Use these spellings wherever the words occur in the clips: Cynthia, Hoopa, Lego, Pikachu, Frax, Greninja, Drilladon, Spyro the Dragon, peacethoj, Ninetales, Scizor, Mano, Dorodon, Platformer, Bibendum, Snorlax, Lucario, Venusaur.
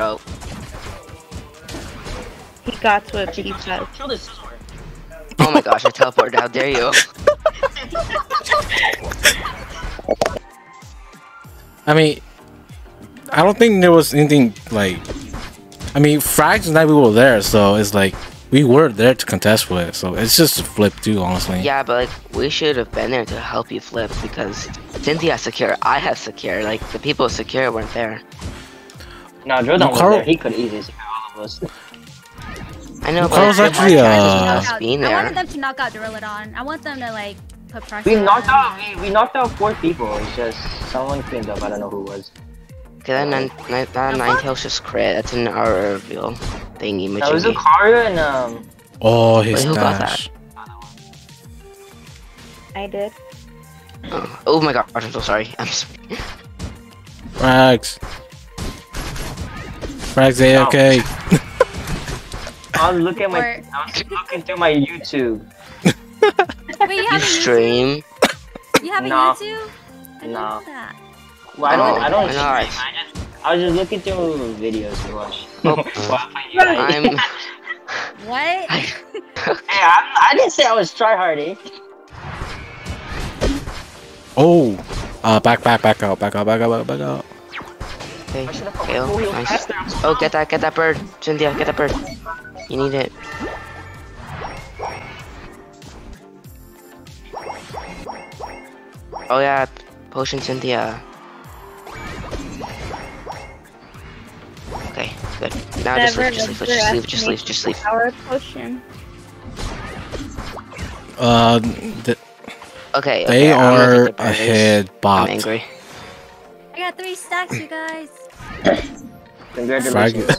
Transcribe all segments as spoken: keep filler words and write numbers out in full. bro. He got to it, he said. Oh my gosh, I teleported. How dare you? I mean, I don't think there was anything like. I mean, Frax and I, we were there, so it's like we were there to contest with. So it's just a flip too, honestly. Yeah, but like we should have been there to help you flip because Cynthia has secure, I have secure. Like the people at secure weren't there. No, Drilladon was there. He could easily secure all of us. I know, but I, actually, uh, I, being there. I wanted them to knock out Drilladon. I want them to like put pressure. We knocked out. We, we knocked out four people. It's just someone cleaned up. I don't know who it was. Okay, that nine, nine, that Ninetales just crit. That's an hour reveal thingy. Majiggy. That was Lucario and um. Oh, his wait, dash. Who got that? I did. Oh, oh my god! I'm so sorry. I'm sorry. Frax. Frax, A okay. Oh. I'll look at my. I'm looking through my YouTube. Wait, you have you a stream? YouTube? You have no. a YouTube? I no. That. Well, I don't. Oh, I don't. No, I, just, I was just looking through videos to watch. Oh, I'm. What? Hey, I, I didn't say I was tryhardy. Oh, uh, back, back, back out, back out, back out, back out. Okay. Nice. Oh, get that, get that bird, Cynthia, get that bird. You need it. Oh yeah, potion Cynthia. Okay, good. Now just leave, just leave, just leave, just leave, just leave. Our potion. Uh, the okay, okay. They are ahead, Bob. I'm angry. I got three stacks, you guys. Congratulations.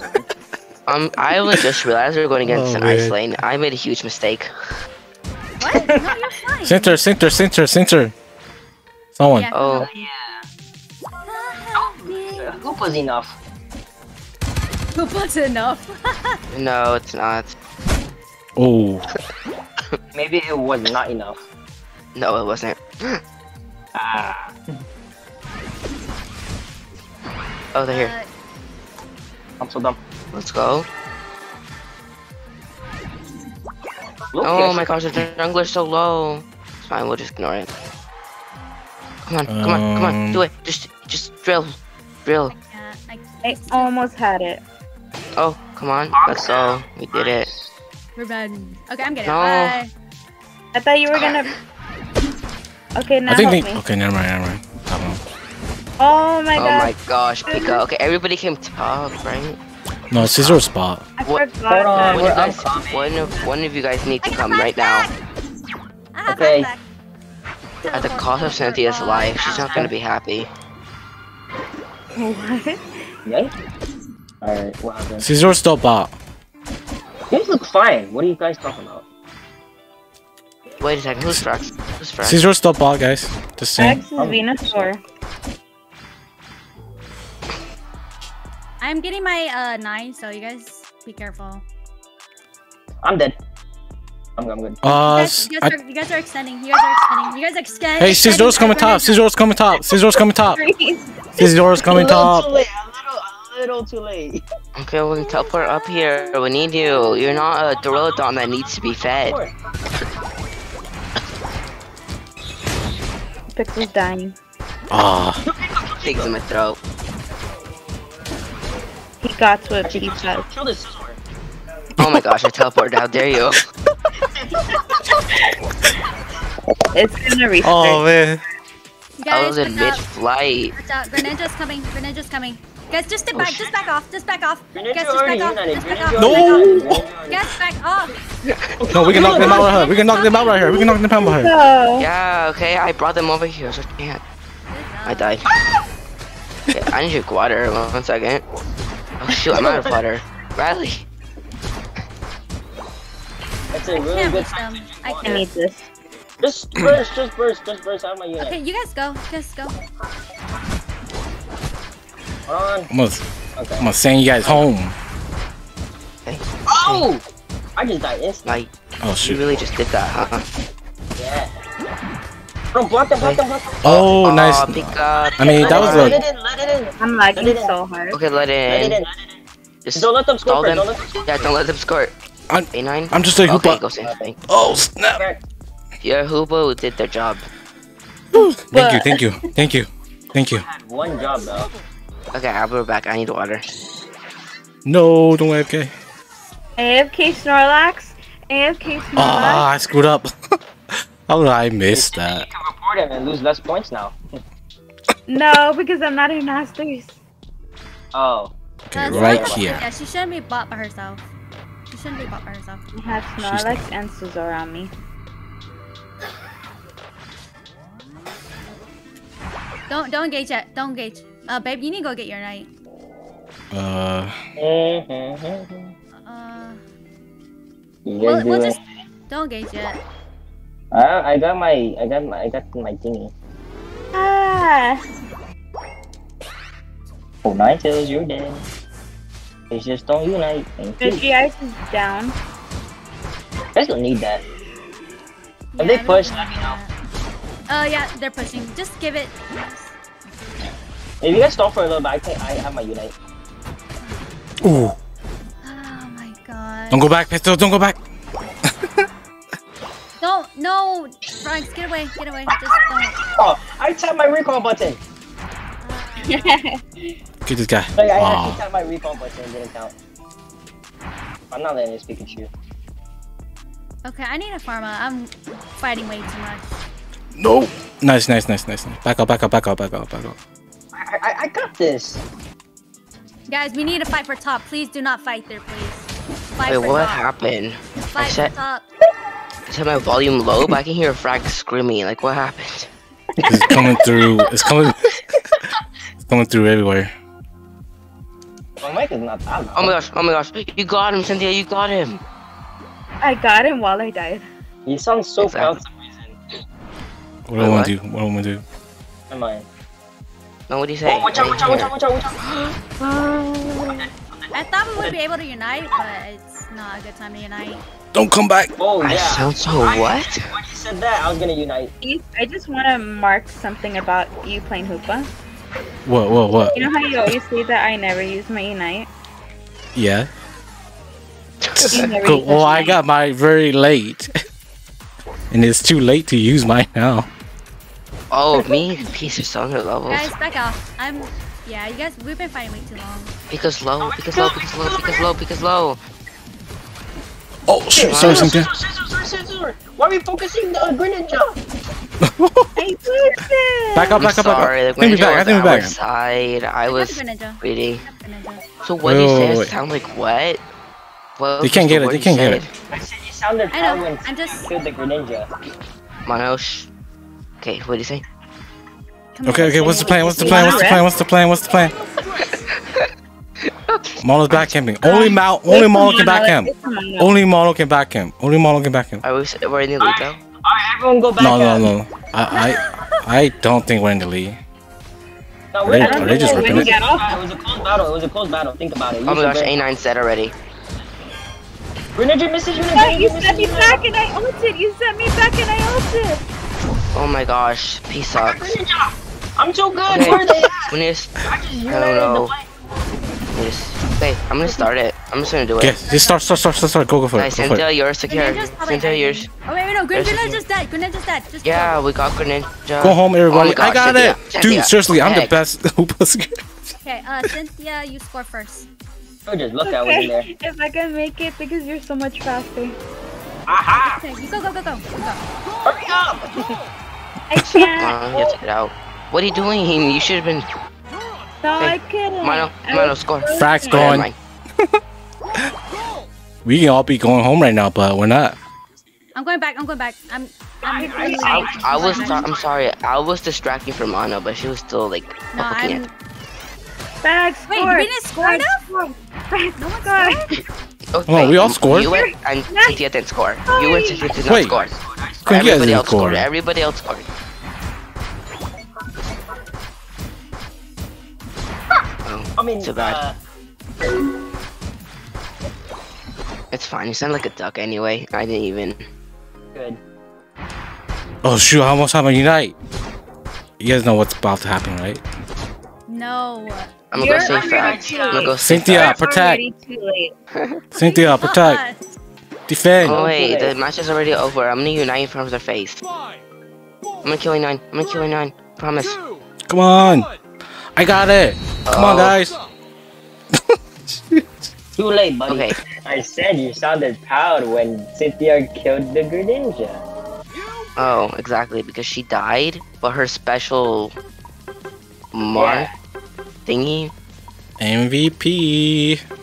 Um, I was just realized we were going against oh, an man. ice lane. I made a huge mistake. What? No, you're fine. Center, center, center, center. Someone. Yeah, oh. Yeah. Oh, Hoopa's enough. Hoopa's enough. No, it's not. Oh. Maybe it was not enough. No, it wasn't. Ah. Oh, they're here. I'm so dumb. Let's go. Look, oh my gosh, the jungler's so low. It's fine, we'll just ignore it. Come on, um, come on, come on, do it. Just just drill. Drill. I, can't, I, can't. I almost had it. Oh, come on. Let's go. We did it. We're bad. Okay, I'm getting no. it. Bye. I thought you were gonna Okay, now I think help they... me. Okay, never mind, never mind. I don't know. Oh my god. Oh my gosh, Pika. Okay, everybody came top, right? No, it's your spot. What, hold on, one, guys, one, of, one of you guys need to I come right back. now. Okay. At the cost of Cynthia's life, she's not gonna be happy. What? Yeah? Alright, what happened? Caesar's still bot. Things look fine. What are you guys talking about? Wait a second, who's Frax? Who's Frax? Caesar's still bot, guys. Just saying. Frax is Venusaur. I'm getting my uh nine, so you guys be careful. I'm dead. I'm, I'm good. Uh, you guys, you guys, I, are, you guys are extending. You guys are extending. You guys are extending. Hey, Caesar's coming top. Caesar's coming top. Caesar's coming top. Caesar's coming top. A little too late. A little, a little too late. Okay, we can teleport up here. We need you. You're not a Dorodon that needs to be fed. Pixel's dying. Ah. Pigs in my throat. He got to it, he said. Oh my gosh, I teleported. How dare you? It's gonna restart. Oh man. Guys, I was in mid-flight. Watch out, Greninja's coming, Greninja's coming. Guys, just step oh, back, shit. just back off, just back off. Greninja guys, just back off, just back off. No! Guys, back off. No, we can knock them out right here. We can knock them out right here. We can knock them out right here. Yeah, okay, I brought them over here, so I can't. I died. Okay, I need to drink water. One second. Oh shoot, I'm out of water. Riley! That's a really good time to I can't need this. Just burst, just burst, just burst out of my unit. Okay, you guys go, you guys go. Hold on. I'm gonna, okay. I'm gonna send you guys home. Okay. Oh! I just died instantly. Like, oh shoot. You really just did that, huh? Yeah. Don't block them, block them, block them. Oh, oh nice. Pika. I mean, that was like... I'm lagging so hard. Okay, let it in. Let it in. Just don't let them score. Them. Don't let them score. Yeah, don't let them score. I'm, A nine? I'm just a Hoopa. Okay, go oh, snap. Your Hoopa did their job. Woo. Thank you, thank you, thank you, thank you. I had one job, though. Okay, I'll be back. I need water. No, don't A F K. A F K Snorlax. A F K Snorlax. Ah, oh, I screwed up. How did I miss that? You can report him and lose less points now. No, because I'm not in Masters. Oh. Okay, no, right here. Yeah, she shouldn't be bought by herself. She shouldn't be bought by herself. I have Snorlax and Scizor on me. Don't don't engage yet. Don't engage. Uh, babe, you need to go get your knight. Uh. Uh. We'll, we'll just don't engage yet. Uh, I got my I got my I got my thingy. Ah. Oh, Ninetales, you're dead. It's just don't unite. The G ice is down. I don't need that. Yeah, if they push, let me know. Oh uh, yeah, they're pushing. Just give it. If you guys stall for a little bit, I can, I have my unite. Ooh. Oh my god. Don't go back, Pistol. Don't go back. No, no, Frax, get away, get away. Just oh, I tapped my recall button. Uh, get this guy. Like, I wow. actually tapped my recall button. It didn't count. I'm not letting this Pikachu. Okay, I need a pharma. I'm fighting way too much. No! Nice, nice, nice, nice. Back up, back up, back up, back up, back up. I, I, I got this. Guys, we need to fight for top. Please do not fight there, please. Fight Wait, for what top. happened? Fight I said, for top. I set my volume low, but I can hear Frax screaming. Like, what happened? It's coming through. It's coming. It's coming through everywhere. My mic is not that loud. Oh my gosh! Oh my gosh! You got him, Cynthia. You got him. I got him while I died. You sound so proud. Exactly. What do I want to do? What do I want to do? Am I? No, what do you say? Oh, watch out, watch out, watch out, watch out, watch out. I thought we would be able to unite, but it's not a good time to unite. Don't come back! Oh, yeah. I sound so what? When you said that, I was gonna unite. I just want to mark something about you playing Hoopa. What, what, what? You know how you always say that I never use my unite? Yeah. Cool. Well, I got my very late. And it's too late to use mine now. Oh, me and Peace are still on their levels. Guys, back off. I'm... Yeah, you guys, we've been fighting way too long. Because low, because low, because low, because low, because low. Oh, shit, sorry, something. Why are we focusing on Greninja? I listen. Back up, back up, back up. Think me back, I think me back. Side. I was greedy. So what do you say? It sounds like what? They can't get it, they can't get it. I know, I'm just... Killed the Greninja. Mano, okay, what do you say? Come okay, on, okay, what's the plan, what's the plan, what's the plan, what's the plan, what's the plan? Okay. Mano's backcamping. Only Mano, only Mano can back him. Only Mano can back him. Only Mano can back him. Are we, we're in the lead, though? Alright, everyone go back. No, no, no. I, I, I don't think we're in the lead. No, we're not. They just ripping it. It was a close battle, it was a close battle. Think about it. Oh my gosh, A nine said already. Greninja misses you, no, you sent me back and I ulted! You sent me back and I ulted! Oh my gosh, Peace sucks. I'm too good! Okay. Where are they at? Just, I just united the play. Wait, I'm gonna start it. I'm just gonna do it. Yes, just start, start, start, start, start. Go, go for it. Nice, go Cynthia, for it. You're secure. Cynthia, yours. Oh wait, wait, no, Greninja just died. Greninja just died. Just yeah, go. we got Greninja. Go home, everybody. Oh gosh, I got Cynthia. it! Cynthia. Dude, seriously, I'm Heck. the best Hoopa security. Okay, uh, Cynthia, you score first. Oh, just look at okay. there. If I can make it, because you're so much faster. Aha! Okay, you go, go, go, go, go. Hurry up! I can't. Uh, you have to get out. What are you doing? You should have been. No, hey. I couldn't. Mano, Mano, score. Frax going. We can all be going home right now, but we're not. I'm going back. I'm going back. I'm. I'm I, I, I was. I'm sorry. I was distracting from Mano, but she was still like. No, I'm. At. Back, score. Wait, we didn't score enough? Frax, no one scored. Okay. Oh, we all scored. You went and Cynthia didn't score. Sorry. You went and Cynthia didn't score. Everybody else scored. Everybody else scored. Oh, I mean, so bad. Uh... It's fine. You sound like a duck anyway. I didn't even. Good. Oh shoot! I almost have a unite. You guys know what's about to happen, right? No. I'm gonna go say Frax. I'm gonna go say Cynthia, protect. Cynthia, protect. Defend. Oh wait, the match is already over. I'm gonna unite from their face. Five, four, I'm gonna kill nine. I'm gonna kill nine. Promise. Two, Come on. One. I got it. Oh. Come on, guys. Too late, buddy. Okay. I said you sounded proud when Cynthia killed the Greninja. Oh, exactly, because she died, but her special mark yeah. thingy. M V P.